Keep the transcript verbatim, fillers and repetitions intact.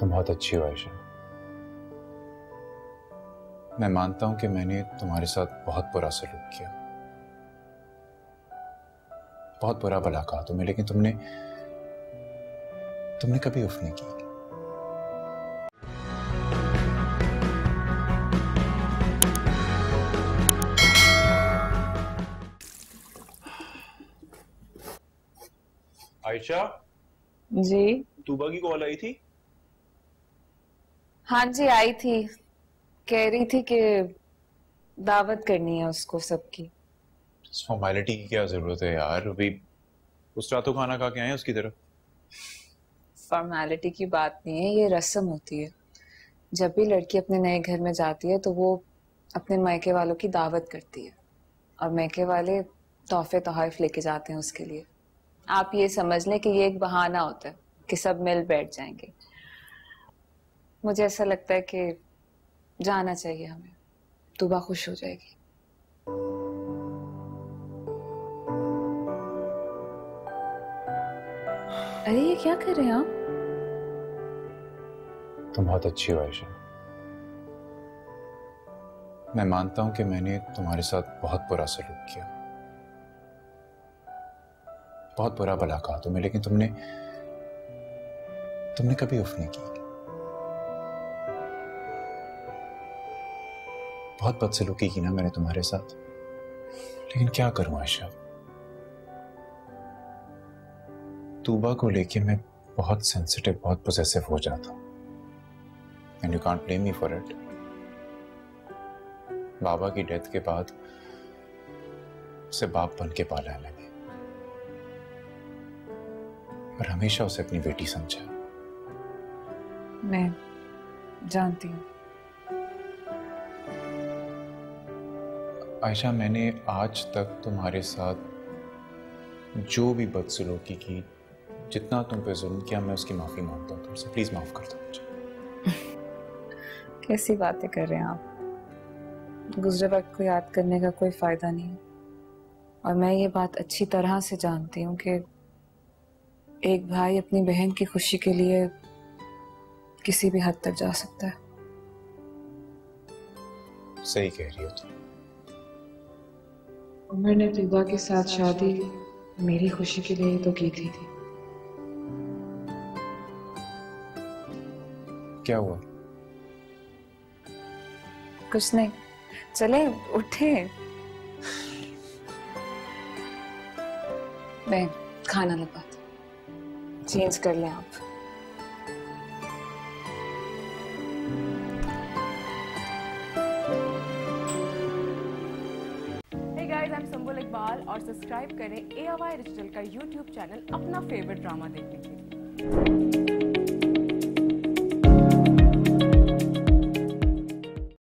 तुम बहुत अच्छी हो आयशा। मैं मानता हूं कि मैंने तुम्हारे साथ बहुत बुरा सलूक किया, बहुत बुरा भला कहा तुम्हें, लेकिन तुमने तुमने कभी उफ नहीं की। आयशा जी, तूबा की कॉल आई थी? हाँ जी आई थी, कह रही थी कि दावत करनी है उसको सबकी। फॉर्मेलिटी की क्या जरूरत है यार, अभी उस रातों खाना खा के आए उसकी तरफ। फॉर्मेलिटी की बात नहीं है, ये रस्म होती है। जब भी लड़की अपने नए घर में जाती है तो वो अपने मायके वालों की दावत करती है और मायके वाले तोहफे तोहफ लेके जाते हैं उसके लिए। आप ये समझ लें कि ये एक बहाना होता है कि सब मिल बैठ जाएंगे। मुझे ऐसा लगता है कि जाना चाहिए हमें, तूबा खुश हो जाएगी। अरे ये क्या कर रहे हैं आप? तुम बहुत अच्छी हो आयशा। मैं मानता हूं कि मैंने तुम्हारे साथ बहुत बुरा सलूक किया, बहुत बुरा भला कहा तुम्हें, लेकिन तुमने तुमने कभी उफ नहीं की, बहुत बदसलूकी की ना मैंने तुम्हारे साथ। लेकिन क्या करूं आयशा, तूबा को लेके मैं बहुत सेंसिटिव, बहुत पोजेसिव हो जाता हूं and you can't blame me for it. बाबा की डेथ के बाद उसे बाप बन के पाला है मैंने और हमेशा उसे अपनी बेटी समझा। मैं जानती हूँ आयशा, मैंने आज तक तुम्हारे साथ जो भी बदसलूकी की, जितना तुम पे जुल्म किया, मैं उसकी माफी मांगता हूँ तुमसे। प्लीज माफ कर दो मुझे। कैसी बातें कर रहे हैं आप, गुजरे वक्त को याद करने का कोई फायदा नहीं। और मैं ये बात अच्छी तरह से जानती हूँ कि एक भाई अपनी बहन की खुशी के लिए किसी भी हद तक जा सकता है। सही कह रही हो तुम। उमर ने तूबा के साथ शादी मेरी खुशी के लिए तो की थी। क्या हुआ? कुछ नहीं, चले उठे। मैं खाना लगा, चेंज कर लें आप। Hey guys, I'm संबुल इकबाल और सब्सक्राइब करें ए आर वाई डिजिटल का यूट्यूब चैनल अपना फेवरेट ड्रामा देखने के लिए।